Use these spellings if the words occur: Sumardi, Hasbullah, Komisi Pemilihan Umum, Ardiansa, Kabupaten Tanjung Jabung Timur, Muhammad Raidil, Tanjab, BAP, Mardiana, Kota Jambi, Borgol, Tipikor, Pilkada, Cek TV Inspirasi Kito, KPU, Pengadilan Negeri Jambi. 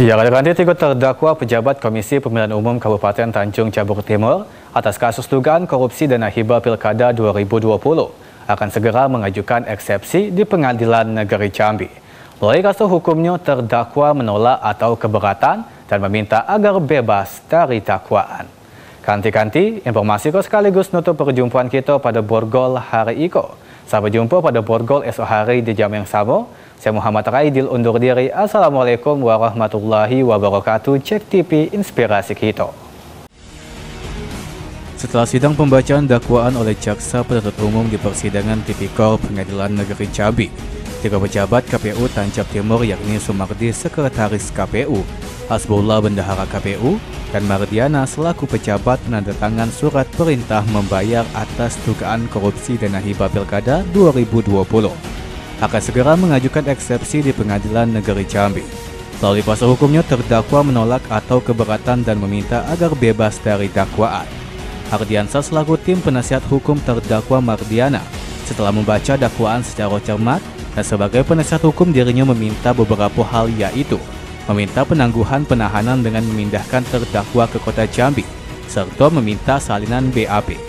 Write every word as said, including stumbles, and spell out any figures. Ya, rekan-rekan ikut terdakwa pejabat Komisi Pemilihan Umum Kabupaten Tanjung Jabung Timur atas kasus dugaan korupsi dana hibah Pilkada dua ribu dua puluh akan segera mengajukan eksepsi di Pengadilan Negeri Jambi. Melalui kasus hukumnya, terdakwa menolak atau keberatan dan meminta agar bebas dari dakwaan. Kanti-kanti, informasi ko sekaligus nutup perjumpaan kita pada Borgol hari iko. Sampai jumpa pada Borgol esok hari di jam yang sama. Saya Muhammad Raidil undur diri. Assalamualaikum warahmatullahi wabarakatuh. Cek T V Inspirasi Kito. Setelah sidang pembacaan dakwaan oleh Jaksa Penuntut Umum di Persidangan Tipikor Pengadilan Negeri Jambi, tiga pejabat K P U Tanjab Timur yakni Sumardi Sekretaris K P U, Hasbullah Bendahara K P U, dan Mardiana selaku pejabat menandatangan surat perintah membayar atas dugaan korupsi dana hibah Pilkada dua ribu dua puluh. Akan segera mengajukan eksepsi di Pengadilan Negeri Jambi. Melalui kuasa hukumnya, terdakwa menolak atau keberatan dan meminta agar bebas dari dakwaan. Ardiansa selaku tim penasihat hukum terdakwa Mardiana, setelah membaca dakwaan secara cermat dan sebagai penasihat hukum dirinya meminta beberapa hal, yaitu meminta penangguhan penahanan dengan memindahkan terdakwa ke Kota Jambi, serta meminta salinan B A P.